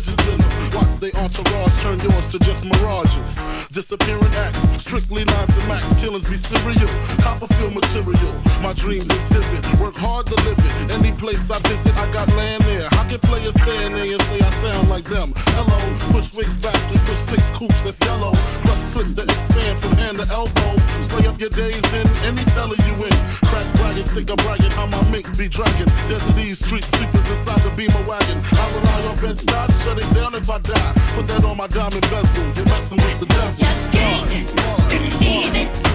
visions in them. Watch they entourage turn yours to just mirages. Disappearing acts, strictly lines and max. Killings be serial, Copperfield material. My dreams is vivid, work hard to live it. Any place I visit, I got land there. How can players stand there and say I sound like them? Hello, push wigs back and push six coops that's yellow. Plus clips that expand from hand to elbow. Spray up your days in any teller you in. Crack bragging, take a bragging, how my mink be dragging. Desert East street sweepers inside the Beamer wagon. I rely on Bed-Stuy, shut it down if I die. Put that on my diamond bezel, you're messing with the devil. You're dead, you need it.